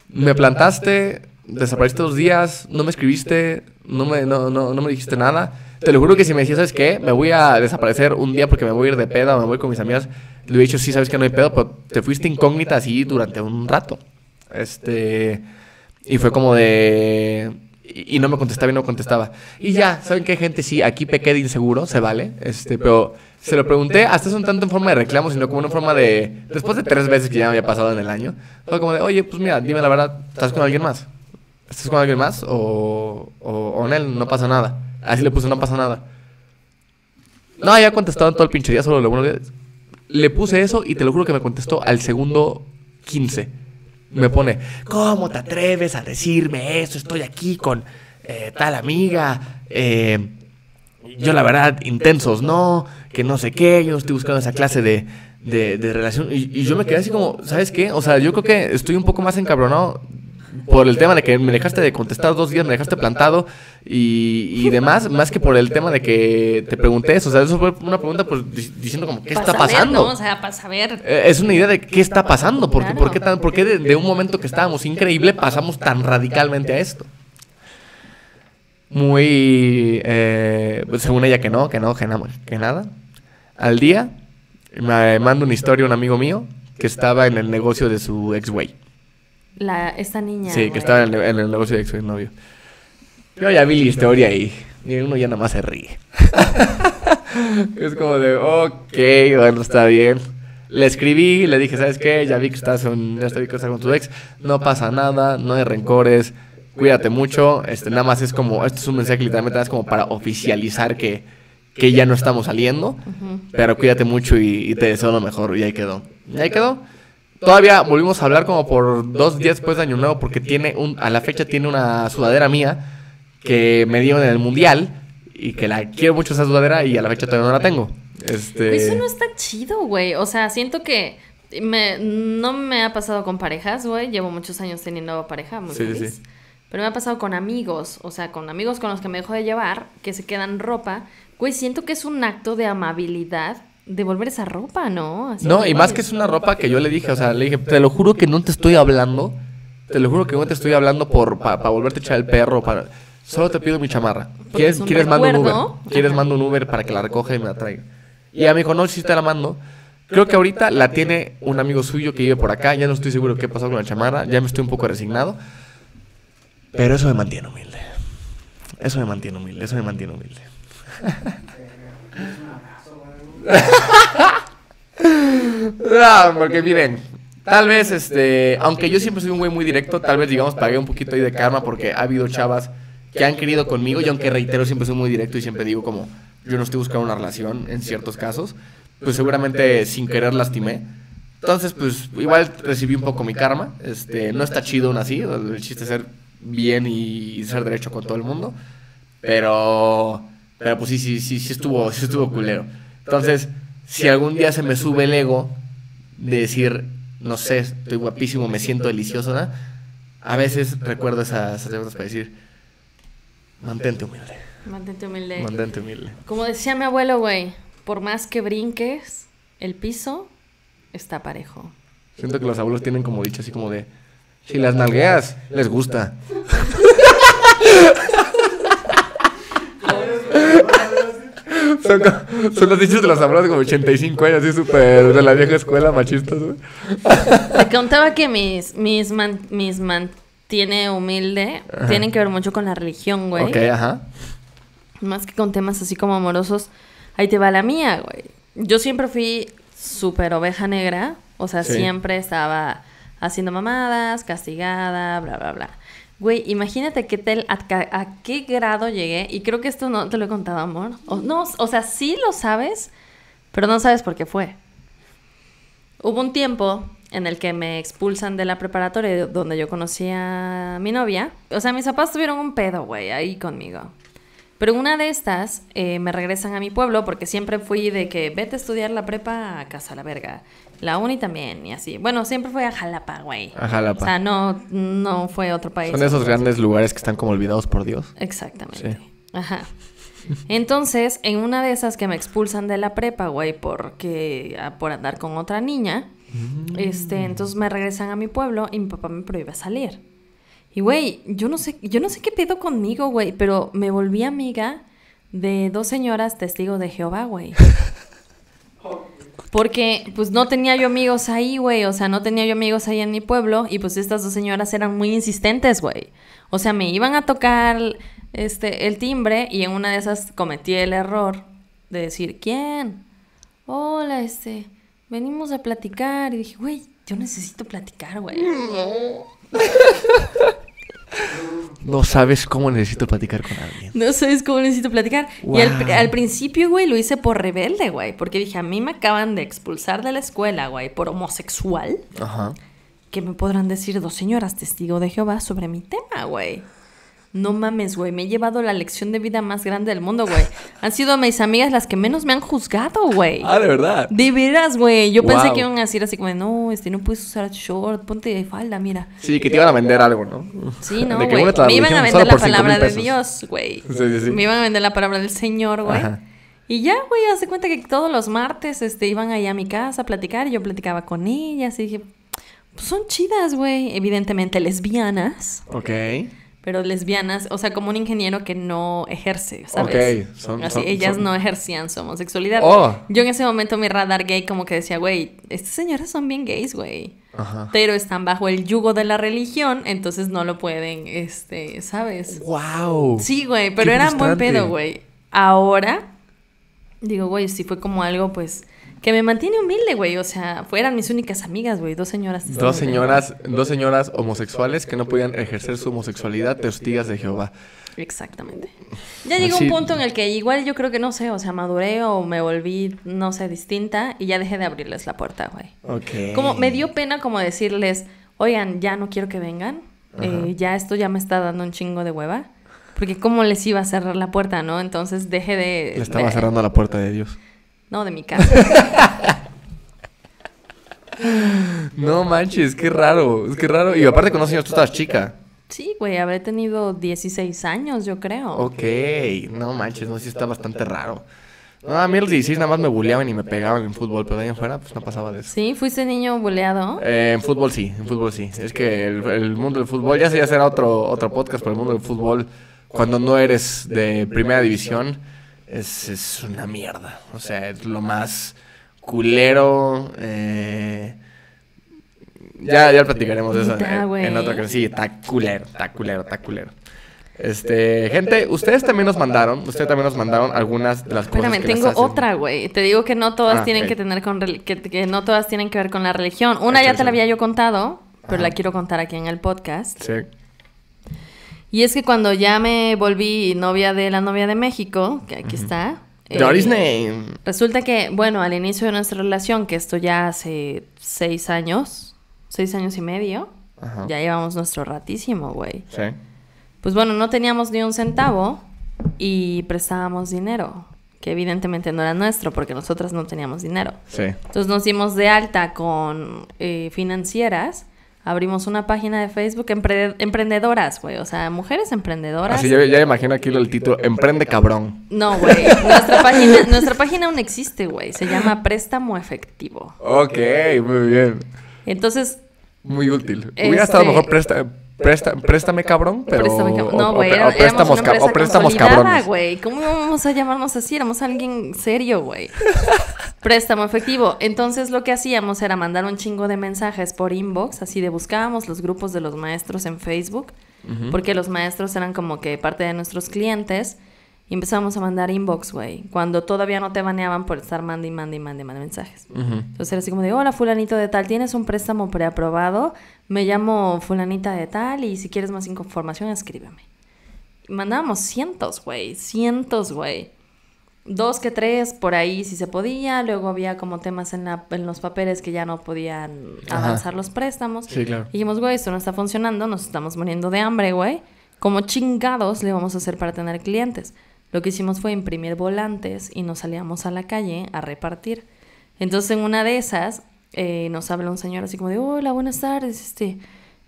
me plantaste, desapareciste 2 días, no me escribiste, no me dijiste nada. Te lo juro que si me decías, ¿sabes qué? Me voy a desaparecer un día porque me voy a ir de peda, me voy con mis amigas. Le he dicho, sí, sabes que no hay pedo, pero te fuiste incógnita así durante un rato. Y fue como de... Y no me contestaba y no contestaba. Y ya, ¿saben qué, gente? Sí, aquí pequé de inseguro, se vale. Pero se lo pregunté, hasta es un tanto en forma de reclamo, sino como una forma de... Después de 3 veces que ya me había pasado en el año, fue como de, oye, pues mira, dime la verdad, ¿estás con alguien más? ¿Estás con alguien más? O en él no pasa nada. Así le puse, no pasa nada. No, había contestado en todo el pinche día, solo lo bueno que... Le puse eso y te lo juro que me contestó al segundo 15. Me pone, ¿cómo te atreves a decirme eso? Estoy aquí con tal amiga. Yo la verdad, intensos no, que no sé qué. Yo no estoy buscando esa clase de relación. Y yo me quedé así como, ¿sabes qué? O sea, yo creo que estoy un poco más encabronado por el tema de que me dejaste de contestar 2 días, me dejaste plantado y demás, más que por el tema de que te pregunté eso. O sea, eso fue una pregunta pues, diciendo como, ¿qué está pasando? ¿No? O sea, para saber. Es una idea de qué está pasando, porque claro. ¿Por qué de un momento que estábamos increíble pasamos tan radicalmente a esto? Muy, pues, según ella que nada. Al día me manda una historia un amigo mío que estaba en el negocio de su ex-güey. Esta niña. Sí, que estaba en el negocio de su novio. Yo ya vi la historia ahí. Y uno ya nada más se ríe. Es como de, ok, bueno, está bien. Le escribí, le dije, ¿sabes qué? Ya vi que estás con tu ex. No pasa nada, no hay rencores. Cuídate mucho. Nada más es como, esto es un mensaje que literalmente es como para oficializar que ya no estamos saliendo. Uh-huh. Pero cuídate mucho y te deseo lo mejor. Y ahí quedó. Y ahí quedó. Todavía volvimos a hablar como por 2 días después de Año Nuevo porque a la fecha tiene una sudadera mía que me dieron en el mundial y que la quiero mucho esa sudadera y a la fecha todavía no la tengo. Eso no está chido, güey. O sea, siento que no me ha pasado con parejas, güey. Llevo muchos años teniendo pareja, muy feliz. Sí. Pero me ha pasado con amigos, o sea, con amigos con los que me dejo de llevar, que se quedan ropa. Güey, siento que es un acto de amabilidad. Devolver esa ropa, ¿no? Así no, y más que es una ropa que yo le dije, o sea, le dije, te lo juro que no te estoy hablando, te lo juro que no te estoy hablando para volverte a echar el perro, solo te pido mi chamarra. ¿Quieres mando un Uber? ¿Quieres mando un Uber para que la recoja y me la traiga? Y ella me dijo, no, sí te la mando. Creo que ahorita la tiene un amigo suyo que vive por acá, ya no estoy seguro qué pasó con la chamarra, ya me estoy un poco resignado, pero eso me mantiene humilde. No, porque miren, tal vez aunque yo siempre soy un güey muy directo, tal vez digamos pagué un poquito ahí de karma porque ha habido chavas que han querido conmigo y aunque reitero siempre soy muy directo y siempre digo como yo no estoy buscando una relación en ciertos casos, pues seguramente sin querer lastimé. Entonces pues igual recibí un poco mi karma. No está chido aún así, el chiste es ser bien y ser derecho con todo el mundo, pero pues sí estuvo culero. Entonces, si algún día se me sube el ego de decir, no sé, estoy guapísimo, me siento delicioso, ¿no? A veces recuerdo esas cosas para decir, mantente humilde. Como decía mi abuelo, güey, por más que brinques, el piso está parejo. Siento que los abuelos tienen como dicho así como de, si las nalgueas, les gusta. Son los dichos de los abuelos como 85 años, así súper de la vieja escuela, machistas, güey. Te contaba que mis mantiene humilde, ajá, tienen que ver mucho con la religión, güey. Ok, ajá. Más que con temas así como amorosos. Ahí te va la mía, güey. Yo siempre fui súper oveja negra, o sea, sí, siempre estaba haciendo mamadas, castigada, bla, bla, bla. Güey, imagínate a qué grado llegué. Y creo que esto no te lo he contado, amor. O sea, sí lo sabes, pero no sabes por qué fue. Hubo un tiempo en el que me expulsan de la preparatoria donde yo conocí a mi novia. O sea, mis papás tuvieron un pedo, güey, ahí conmigo. Pero una de estas me regresan a mi pueblo porque siempre fui de que vete a estudiar la prepa a casa, la verga. La uni también y así. Bueno, siempre fue a Jalapa, güey. A Jalapa. O sea, no fue a otro país. Son esos grandes lugares que están como olvidados por Dios. Exactamente. Sí. Ajá. Entonces, en una de esas que me expulsan de la prepa, güey, por andar con otra niña, entonces me regresan a mi pueblo y mi papá me prohíbe salir. Y, güey, yo no sé qué pedo conmigo, güey, pero me volví amiga de dos señoras testigos de Jehová, güey. Porque, pues, no tenía yo amigos ahí, güey. O sea, no tenía yo amigos ahí en mi pueblo. Y, pues, estas dos señoras eran muy insistentes, güey. O sea, me iban a tocar el timbre y en una de esas cometí el error de decir, ¿quién? Hola, venimos a platicar. Y dije, güey, yo necesito platicar, güey. No sabes cómo necesito platicar con alguien. No sabes cómo necesito platicar. Wow. Y al principio, güey, lo hice por rebelde, güey. Porque dije, a mí me acaban de expulsar de la escuela, güey, por homosexual. Ajá. ¿Qué me podrán decir dos señoras testigo de Jehová sobre mi tema, güey? No mames, güey. Me he llevado la lección de vida más grande del mundo, güey. Han sido mis amigas las que menos me han juzgado, güey. Ah, de verdad. De veras, güey. Yo pensé que iban a decir así como, no, no puedes usar short, ponte de falda, mira. Sí, que te iban a vender algo, ¿no? Sí, no, güey. Me iban a vender la palabra de Dios, güey. Sí. Me iban a vender la palabra del Señor, güey. Y ya, güey, hace cuenta que todos los martes iban allá a mi casa a platicar y yo platicaba con ellas y dije, pues son chidas, güey. Evidentemente lesbianas. Ok. Pero lesbianas, o sea, como un ingeniero que no ejerce, ¿sabes? Ok. Ellas no ejercían su homosexualidad. Oh. Yo en ese momento mi radar gay como que decía, güey, estas señoras son bien gays, güey. Ajá. Pero están bajo el yugo de la religión, entonces no lo pueden, ¿sabes? ¡Wow! Sí, güey, pero era un buen pedo, güey. Ahora, digo, güey, sí fue como algo, pues, que me mantiene humilde, güey. O sea, fueran mis únicas amigas, güey. Dos señoras homosexuales que no podían ejercer su homosexualidad, testigos de Jehová. Exactamente. Ya llegó un punto en el que igual yo creo que, no sé, o sea, maduré o me volví, no sé, distinta. Y ya dejé de abrirles la puerta, güey. Ok. Como me dio pena como decirles, oigan, ya no quiero que vengan. Ya esto ya me está dando un chingo de hueva. Porque cómo les iba a cerrar la puerta, ¿no? Entonces dejé de... Le estaba cerrando la puerta de Dios. No, de mi casa. No manches, qué raro. Es que raro. Y aparte con 2 años tú estabas chica. Sí, güey, habré tenido 16 años, yo creo. Ok, no manches, no, sí está bastante raro. No, a mí los 16 nada más me buleaban y me pegaban en fútbol, pero de ahí en fuera pues no pasaba de eso. ¿Sí? ¿Fuiste niño buleado? En fútbol sí. Es que el mundo del fútbol, ya será otro podcast, pero el mundo del fútbol, cuando no eres de primera división, es una mierda. O sea, es lo más culero. Ya platicaremos de eso en otra canción. Sí, está culero. Gente, ustedes también nos mandaron algunas de las cosas que tengo otra, güey. Te digo que no todas tienen que tener que no todas tienen que ver con la religión. Una ya te la había yo contado, pero la quiero contar aquí en el podcast. Sí. Y es que cuando ya me volví novia de la novia de México, que aquí está... Doris name. Resulta que, bueno, al inicio de nuestra relación, que esto ya hace 6 años y medio, ya llevamos nuestro ratísimo, güey. Sí. Pues bueno, no teníamos ni un centavo y prestábamos dinero, que evidentemente no era nuestro porque nosotras no teníamos dinero. Sí. Entonces nos dimos de alta con financieras. Abrimos una página de Facebook, emprendedoras, güey. O sea, mujeres emprendedoras. Así yo ya imagino aquí el título, emprende cabrón. No, güey. Nuestra página aún existe, güey. Se llama Préstamo Efectivo. Ok, muy bien. Entonces... Muy útil. Hubiera estado mejor préstame cabrón, pero... Préstame cabrón. No, güey. Préstamos cabrones, güey. ¿Cómo vamos a llamarnos así? Éramos alguien serio, güey. Préstamo efectivo. Entonces lo que hacíamos era mandar un chingo de mensajes por inbox, así de buscábamos los grupos de los maestros en Facebook, porque los maestros eran como que parte de nuestros clientes, y empezamos a mandar inbox, güey, cuando todavía no te baneaban por estar mande mensajes. Entonces era así como de, hola fulanito de tal, ¿tienes un préstamo preaprobado? Me llamo fulanita de tal y si quieres más información escríbeme. Y mandábamos cientos, güey. 2 que 3 por ahí si se podía. Luego había como temas en los papeles que ya no podían avanzar los préstamos. Sí, claro. Y dijimos, güey, esto no está funcionando, nos estamos muriendo de hambre, güey. ¿Cómo chingados le vamos a hacer para tener clientes? Lo que hicimos fue imprimir volantes y nos salíamos a la calle a repartir. Entonces en una de esas nos habla un señor así como de, hola, buenas tardes,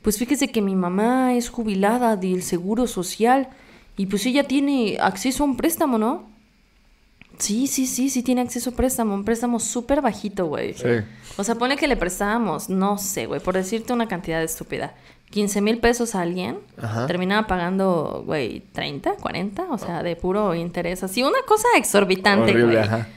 pues fíjese que mi mamá es jubilada del Seguro Social y pues ella tiene acceso a un préstamo, ¿no? Sí, sí, sí, sí tiene acceso a préstamo, un préstamo súper bajito, güey. Sí. O sea, ponle que le prestábamos, no sé, güey, por decirte una cantidad estúpida, 15 mil pesos a alguien, ajá, terminaba pagando, güey, 30, 40, o sea, de puro interés, así, una cosa exorbitante, horrible, güey. Ajá.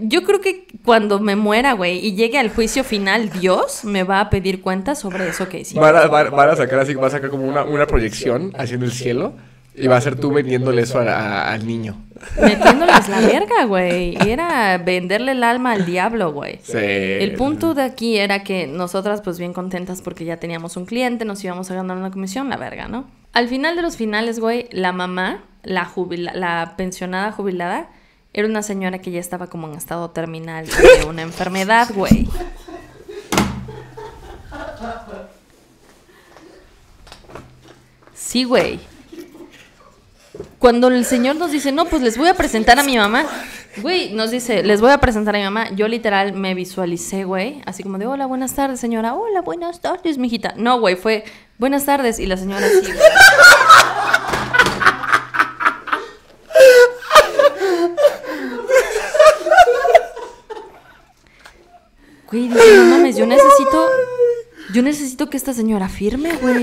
Yo creo que cuando me muera, güey, y llegue al juicio final, Dios me va a pedir cuentas sobre eso que hicimos. Van a sacar así, va a sacar como una proyección hacia el cielo y va a ser tú vendiéndole eso al niño. Metiéndoles la verga, güey. Era venderle el alma al diablo, güey. Sí. El punto de aquí era que nosotras, pues bien contentas porque ya teníamos un cliente, nos íbamos a ganar una comisión, la verga, ¿no? Al final de los finales, güey, la mamá, la pensionada jubilada, era una señora que ya estaba como en estado terminal de una enfermedad, güey. Sí, güey. Cuando el señor nos dice, no, pues les voy a presentar a mi mamá. Güey, nos dice, les voy a presentar a mi mamá. Yo literal me visualicé, güey. Así como de, hola, buenas tardes, señora. Hola, buenas tardes, mijita. No, güey, fue, buenas tardes. Y la señora así, güey. Güey, dice, no mames, yo necesito que esta señora firme, güey.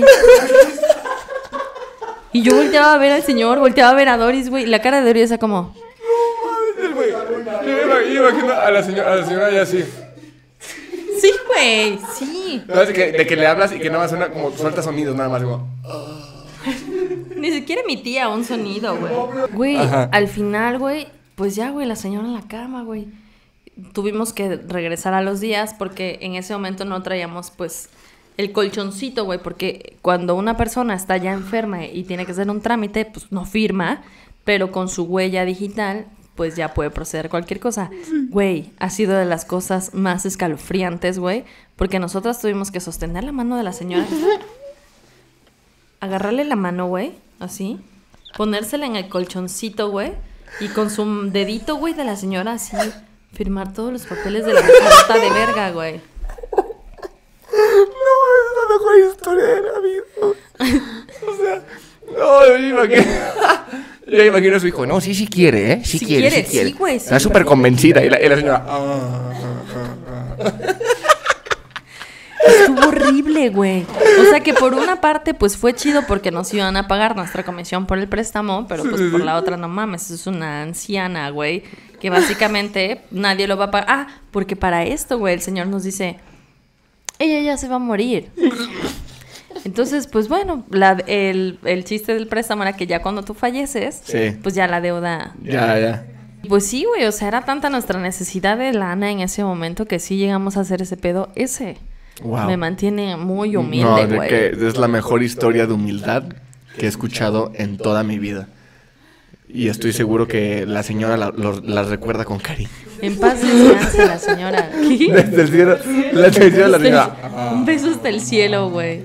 Y yo volteaba a ver al señor, volteaba a ver a Doris, güey. La cara de Doris era como... No, güey. Yo imagino a la señora ya así. Sí, güey, sí. No, es que, de que le hablas y que nada más suena como suelta sonidos, nada más. Como... Ni siquiera emitía un sonido, güey. Güey, al final, güey, pues ya, güey, la señora en la cama, güey. Tuvimos que regresar a los días porque en ese momento no traíamos, pues... el colchoncito, güey, porque cuando una persona está ya enferma y tiene que hacer un trámite, pues no firma, pero con su huella digital, pues ya puede proceder cualquier cosa. Güey, ha sido de las cosas más escalofriantes, güey, porque nosotras tuvimos que sostener la mano de la señora, agarrarle la mano, güey, así, ponérsela en el colchoncito, güey, y con su dedito, güey, de la señora, así, firmar todos los papeles de la carta de verga, güey. Mejor historia de la vida. O sea, no, yo imagino a su hijo, no, sí, sí quiere, ¿eh? Sí, sí quiere, sí quiere. Sí, güey, está súper convencida. Y la señora... Estuvo horrible, güey. O sea que por una parte, pues fue chido porque nos iban a pagar nuestra comisión por el préstamo, pero pues por la otra, no mames, es una anciana, güey, que básicamente nadie lo va a pagar. Ah, porque para esto, güey, el señor nos dice... ella ya se va a morir. Entonces, pues bueno, el chiste del préstamo era que ya cuando tú falleces, sí, pues ya la deuda... Ya. Pues sí, güey, o sea, era tanta nuestra necesidad de lana en ese momento que sí llegamos a hacer ese pedo. Ese wow. Me mantiene muy humilde, güey. No, es la mejor historia de humildad que he escuchado en toda mi vida. Y estoy seguro que la señora la recuerda con cariño. En paz descanse la señora. ¿Qué? Desde el cielo. La señora. Un beso hasta el cielo, güey.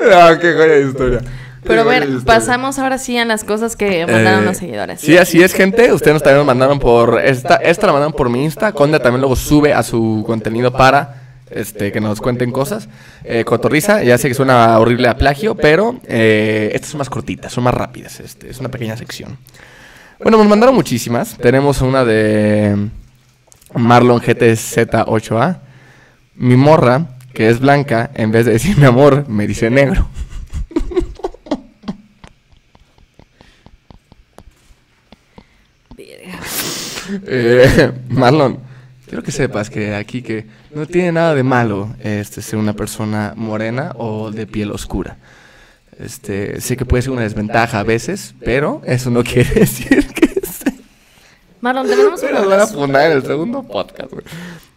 No, qué joya historia. Pero a ver, pasamos ahora sí a las cosas que mandaron los seguidores. Sí, así es, gente. Ustedes nos también nos mandaron por... Esta la mandaron por mi Insta. Conder también luego sube a su contenido para... que nos cuenten cosas. Cotorriza, ya sé que suena horrible a plagio, pero estas son más cortitas, son más rápidas. Es una pequeña sección. Bueno, nos mandaron muchísimas. Tenemos una de Marlon GTZ8A. Mi morra, que es blanca, en vez de decirme amor, me dice negro. Marlon, quiero que sepas que aquí que no tiene nada de malo ser una persona morena o de piel oscura. Sé que puede ser una desventaja a veces, pero eso no quiere decir que sea. Marlon, tenemos que nos van a fundar en el segundo podcast, güey.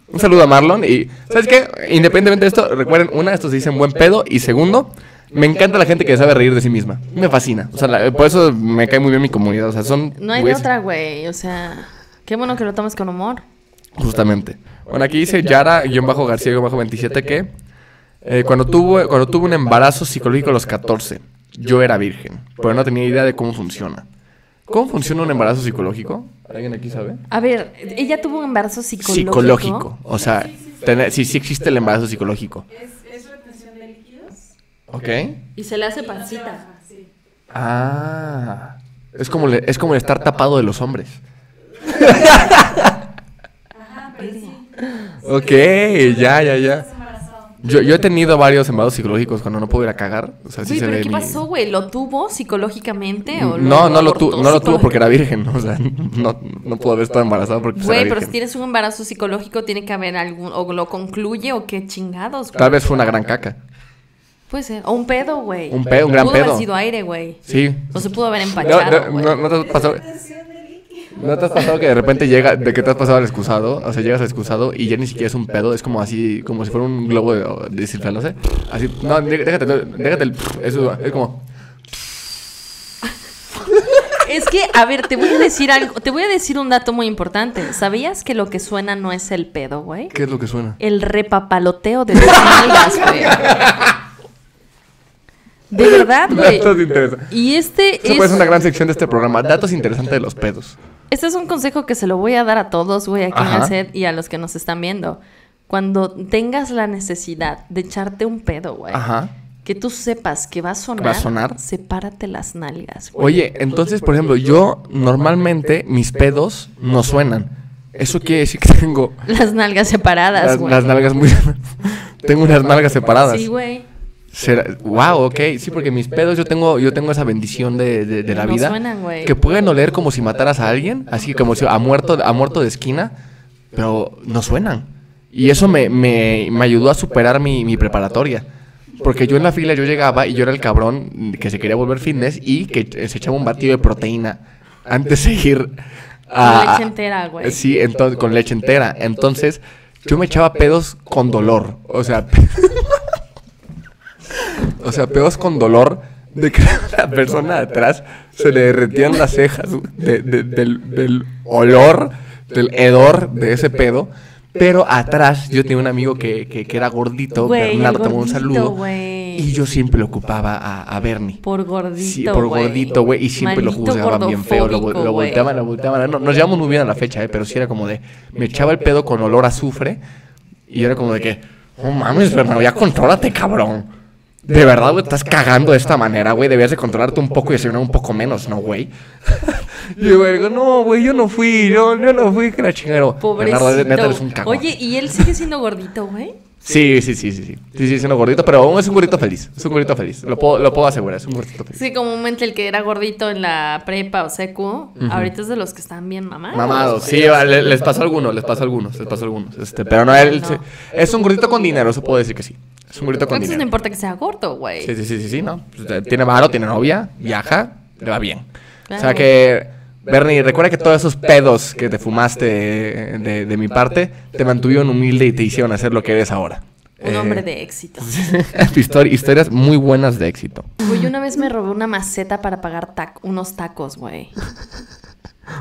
Un saludo a Marlon y, ¿sabes qué? Independientemente de esto, recuerden, una, estos se dicen buen pedo, y segundo, me encanta la gente que sabe reír de sí misma. Me fascina. O sea, por eso me cae muy bien mi comunidad. O sea, son... No hay otra, güey. O sea, qué bueno que lo tomes con humor. Justamente. Bueno, aquí dice Yara-García-27 que cuando tuvo un embarazo psicológico a los 14, Yo era virgen, pero no tenía idea de cómo funciona. ¿Cómo funciona un embarazo psicológico? ¿Alguien aquí sabe? A ver, ella tuvo un embarazo psicológico. Psicológico, o sea, sí existe el embarazo psicológico. Es retención de líquidos. Ok. Y se le hace pancita. Ah, es como el estar tapado de los hombres. Ajá, pues sí. Ok, ya. Yo he tenido varios embarazos psicológicos cuando no puedo ir a cagar. O sea, sí, pero ¿qué pasó, güey? ¿Lo tuvo psicológicamente? ¿O no lo tuvo porque era virgen. O sea, no pudo haber estado embarazada porque era virgen. Güey, pero si tienes un embarazo psicológico, tiene que haber algún... O lo concluye o qué chingados, güey. Tal vez fue una gran caca. Puede ser. O un pedo, güey. Un gran pedo. Pudo haber sido aire, güey. Sí. O se pudo haber empachado, güey. No te pasó... ¿No te has pasado que de repente llega, de que te has pasado al excusado? O sea, llegas al excusado y ya ni siquiera es un pedo, es como así, como si fuera un globo de desinflándose. Así, no, déjate el... Eso es como... Es que, a ver, te voy a decir algo, te voy a decir un dato muy importante. ¿Sabías que lo que suena no es el pedo, güey? ¿Qué es lo que suena? El repapaloteo de tus amigas, güey. De verdad, güey. Datos interesantes. Y eso es una gran sección de este programa. Datos interesantes de los pedos. Este es un consejo que se lo voy a dar a todos, güey, aquí en el set y a los que nos están viendo. Cuando tengas la necesidad de echarte un pedo, güey, que tú sepas que va a sonar, sepárate las nalgas, güey. Oye, entonces, por ejemplo, yo normalmente mis pedos no suenan. Eso quiere decir que tengo... Las nalgas separadas, güey. Las nalgas muy... Tengo unas nalgas separadas. Sí, güey. Wow, ok, sí, porque mis pedos yo tengo esa bendición de la vida, suenan, que pueden oler como si mataras a alguien, así como si ha muerto de esquina, pero no suenan. Y eso me ayudó a superar mi preparatoria, porque yo en la fila yo llegaba y yo era el cabrón que se quería volver fitness y que se echaba un batido de proteína antes de ir a... Con leche entera, güey. Sí, entonces, con leche entera. Entonces yo me echaba pedos con dolor, o sea... O sea, pedos con dolor de que a la persona de atrás se le derretían las cejas del olor, del hedor de ese pedo. Pero atrás yo tenía un amigo que era gordito, Bernardo, un saludo. Y yo siempre lo ocupaba a Bernie. Por gordito, sí, por gordito, güey. Y siempre lo juzgaban bien feo. Lo volteaban, No, nos llevamos muy bien a la fecha, pero sí era como de... Me echaba el pedo con olor a azufre. Y era como de que... No mames, Bernardo, ya contrólate, cabrón. De verdad, güey, estás cagando de esta manera, güey. Debías de controlarte un poco y desayunar un poco menos, ¿no, güey? Y yo digo, no, güey, yo no fui, que era chingero. Pobrecito. Oye, ¿y él sigue siendo gordito, güey? Sí. Sí, sigue siendo gordito, pero aún es un gordito feliz. Es un gordito feliz. Lo puedo asegurar, es un gordito feliz. Sí, comúnmente el que era gordito en la prepa o secu, ahorita es de los que están bien mamados. Mamados, sí, les pasó a algunos. Pero no, él... No. Es un gordito con dinero, se puede decir que sí. Es un gorrito con dinero. No importa que sea gordo, güey. Sí, no. Tiene varo, tiene novia, viaja, le va bien. Claro. O sea que, Bernie, recuerda que todos esos pedos que te fumaste de mi parte te mantuvieron humilde y te hicieron hacer lo que eres ahora. Un hombre de éxito. Historias muy buenas de éxito. Güey, una vez me robé una maceta para pagar unos tacos, güey.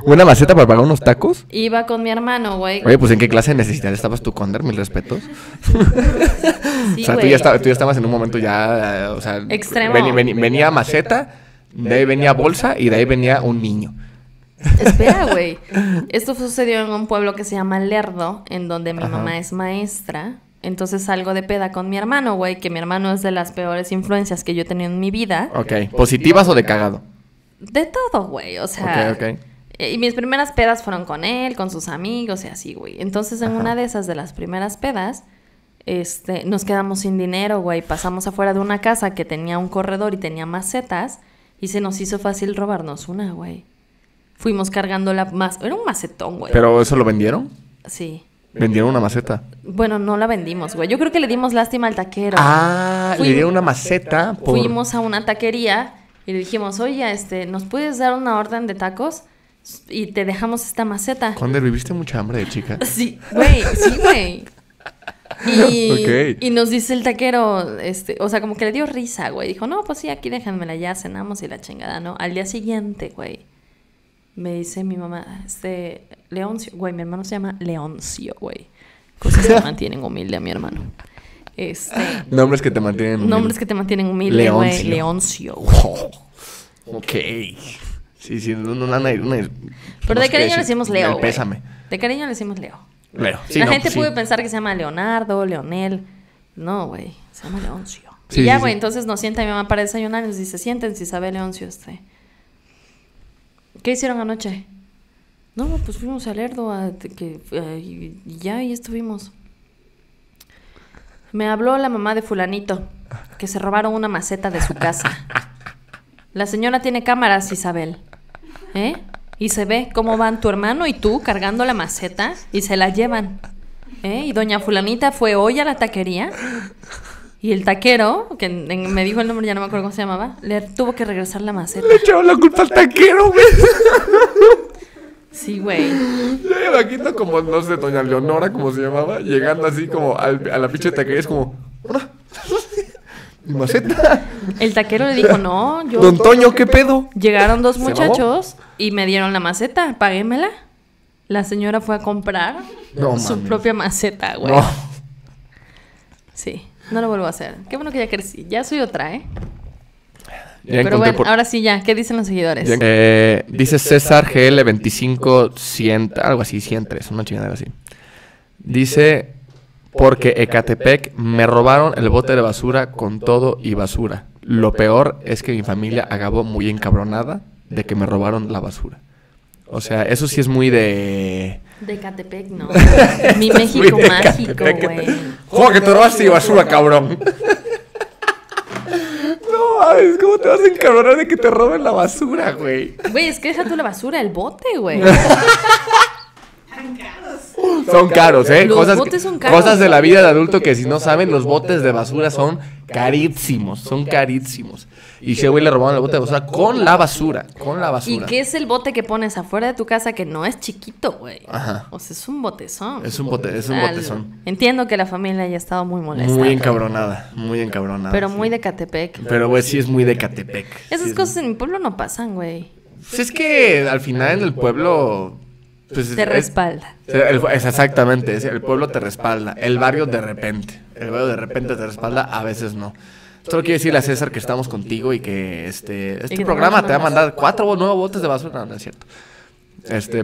¿Una maceta para pagar unos tacos? Iba con mi hermano, güey. Oye, pues ¿en qué clase de necesidad estabas tú, Conder? Mis respetos. Sí, o sea, tú ya estabas en un momento ya, o sea... Extremo. Venía maceta, de ahí venía bolsa y de ahí venía un niño. Espera, güey. Esto sucedió en un pueblo que se llama Lerdo, en donde mi mamá es maestra. Entonces salgo de peda con mi hermano, güey, que mi hermano es de las peores influencias que yo he tenido en mi vida. Ok. ¿Positivas o de cagado? De todo, güey, o sea... Ok. Y mis primeras pedas fueron con él, con sus amigos y así, güey. Entonces, en una de esas de las primeras pedas, nos quedamos sin dinero, güey. Pasamos afuera de una casa que tenía un corredor y tenía macetas. Y se nos hizo fácil robarnos una, güey. Fuimos cargando la maceta. Era un macetón, güey. ¿Pero eso lo vendieron? Sí. ¿Vendieron una maceta? Bueno, no la vendimos, güey. Yo creo que le dimos lástima al taquero. Ah, le dieron una maceta. Fuimos a una taquería y le dijimos, oye, ¿nos puedes dar una orden de tacos? Y te dejamos esta maceta. Conder, ¿viviste mucha hambre de chica? Sí, güey. Y nos dice el taquero, o sea, como que le dio risa, güey. Dijo, no, pues sí, aquí déjanmela ya, cenamos y la chingada, ¿no? Al día siguiente, güey, me dice mi mamá, Leoncio, güey, mi hermano se llama Leoncio, güey. Cosas que mantienen humilde a mi hermano. Nombres que te mantienen humilde. Nombres que te mantienen humilde. Leoncio. Leoncio. Oh, ok. Sí, sí, no. Pero de cariño le decimos Leo. Pésame. De cariño le decimos Leo. Leo. Sí, la gente puede pensar que se llama Leonardo, Leonel. No, güey. Se llama Leoncio. Sí, y ya, güey, sí, entonces nos sienta mi mamá para desayunar y nos dice, siéntense, Isabel, Leoncio, ¿qué hicieron anoche? No, pues fuimos a Lerdo y ya ahí estuvimos. Me habló la mamá de fulanito que se robaron una maceta de su casa. La señora tiene cámaras, Isabel, y se ve cómo van tu hermano y tú cargando la maceta y se la llevan, y doña fulanita fue hoy a la taquería. Y el taquero, que me dijo el nombre, ya no me acuerdo cómo se llamaba, le tuvo que regresar la maceta. Le echaron la culpa al taquero, güey. Sí, güey. Yo me imagino como, no sé, doña Leonora, como se llamaba, llegando así como a la pinche taquería, es como... ¿Mi maceta? El taquero le dijo, no, yo... Don Toño, ¿qué pedo? Llegaron dos muchachos y me dieron la maceta, páguenmela. La señora fue a comprar su propia maceta, güey. No. Sí. No lo vuelvo a hacer. Qué bueno que ya crecí. Ya soy otra, Ya. Pero bueno, ahora sí ya. ¿Qué dicen los seguidores? Dice César GL 25100, algo así, 103, una chingadera así. Dice, porque Ecatepec me robaron el bote de basura con todo y basura. Lo peor es que mi familia acabó muy encabronada de que me robaron la basura. O sea, eso sí es muy de... De Ecatepec, no. Mi México mágico, güey. ¡Joder, que te robaste y basura, cabrón! No, mames, ¿cómo te vas a encabronar de que te roben la basura, güey? Güey, es que deja tú la basura, el bote, güey. Son caros, ¿eh? Los botes son caros. Cosas de la vida de adulto que si no saben, los botes de basura son carísimos, son carísimos. Y ese güey le robaron el bote de basura con la basura, con la basura. ¿Y qué es el bote que pones afuera de tu casa que no es chiquito, güey? Ajá. O sea, es un botezón. Es un botezón. Entiendo que la familia haya estado muy molesta. Muy encabronada. Pero muy de Ecatepec. Pero, güey, sí es muy de Ecatepec. Esas cosas en mi pueblo no pasan, güey. Pues es que al final en el pueblo... Pues te respalda. Exactamente, el pueblo te respalda. El barrio de repente. El barrio de repente te respalda, a veces no. Solo quiero decirle a César que estamos contigo y que este programa te va a mandar 4 nuevos botes de basura. No, no es cierto.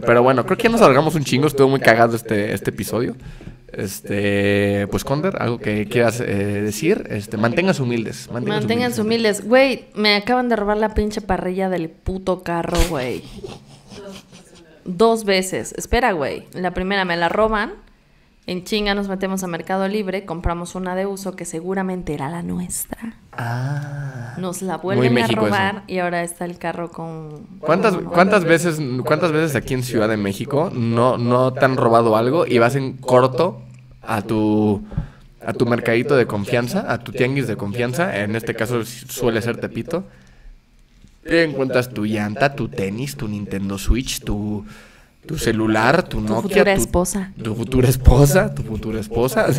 Pero bueno, creo que ya nos alargamos un chingo. Estuvo muy cagado este episodio. Pues Conder, algo que quieras decir. Manténganse humildes. Manténganse humildes. Güey, me acaban de robar la pinche parrilla del puto carro, güey. 2 veces. Espera, güey. La primera me la roban. En chinga nos metemos a Mercado Libre. Compramos una de uso que seguramente era la nuestra. Ah. Nos la vuelven a robar eso. Y ahora está el carro con... ¿Cuántas veces aquí en Ciudad de México no te han robado algo y vas en corto a tu mercadito de confianza, a tu tianguis de confianza? En este caso suele ser Tepito. Te encuentras tu llanta, tu tenis, tu Nintendo Switch, tu celular, tu Nokia. Tu futura esposa.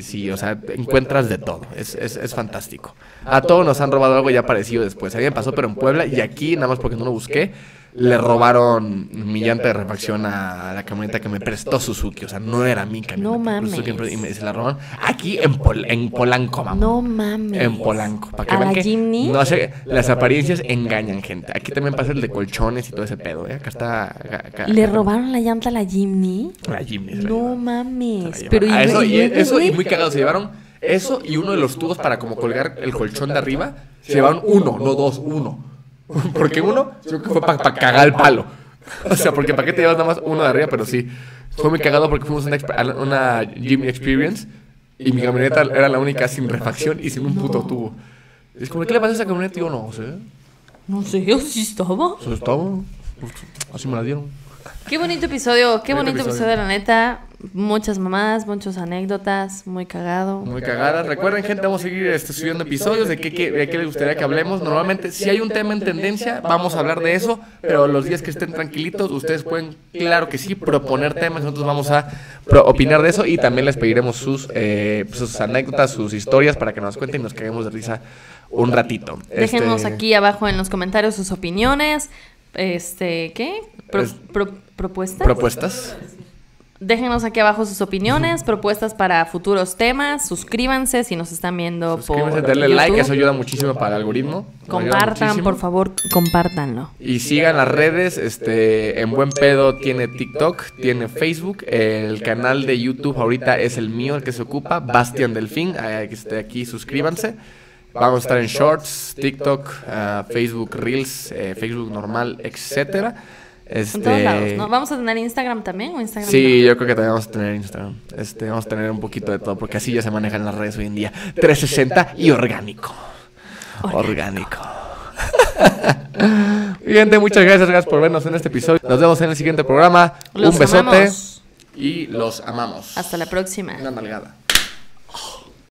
Sí, o sea, encuentras de todo. Es fantástico. A todos nos han robado algo ya parecido después. A mí me pasó, pero en Puebla. Y aquí, nada más porque no lo busqué, le robaron mi llanta de refacción a la camioneta que me prestó Suzuki. O sea, no era mi camioneta. No mames. Y se la robaron aquí en Polanco, mamá. No mames. En Polanco. ¿Para que vean la Jimny? No sé, las apariencias engañan, gente. Aquí también pasa el de colchones y todo ese pedo, ¿eh? Acá está... Acá, ¿le robaron la llanta a la Jimny? La Jimny. No mames. Pero eso y muy cagado. Se llevaron eso y uno de los tubos para como colgar el colchón de arriba. Se llevaron uno, no dos, uno. Porque uno creo que fue para cagar el palo. O sea, porque para qué te llevas nada más uno de arriba, pero sí. Fue muy cagado porque fuimos a una Jimny Experience y mi camioneta era la única sin refacción y sin un puto tubo. Es como, ¿qué le pasó a esa camioneta? Yo no sé. No sé, yo sí estaba. Sí estaba. Así me la dieron. Qué bonito episodio, qué bonito episodio, la neta. Muchas mamás, muchas anécdotas, muy cagado. Muy cagadas. Recuerden, gente, vamos a seguir subiendo episodios de qué les gustaría que hablemos. Normalmente, si hay un tema en tendencia, vamos a hablar de eso, pero los días que estén tranquilitos, ustedes pueden, claro que sí, proponer temas. Nosotros vamos a opinar de eso y también les pediremos sus anécdotas, sus historias para que nos cuenten y nos caguemos de risa un ratito. Déjenos aquí abajo en los comentarios sus opiniones. ¿Qué? ¿Propuestas? Déjenos aquí abajo sus opiniones, propuestas para futuros temas. Suscríbanse si nos están viendo por YouTube. Denle like, eso ayuda muchísimo para el algoritmo. Compartan, por favor, compártanlo. Y sigan las redes. En Buen Pedo tiene TikTok, tiene Facebook. El canal de YouTube ahorita es el mío, el que se ocupa. Bastian Delfín, aquí suscríbanse. Vamos a estar en Shorts, TikTok, Facebook Reels, Facebook normal, etc. En todos lados, ¿no? ¿Vamos a tener Instagram también? ¿O Instagram sí, también? Yo creo que también vamos a tener Instagram. Vamos a tener un poquito de todo, porque así ya se manejan las redes hoy en día. 360 y orgánico. Orgánico. Gente, muchas gracias por vernos en este episodio. Nos vemos en el siguiente programa. Un besote. Amamos. Y los amamos. Hasta la próxima. Una nalgada.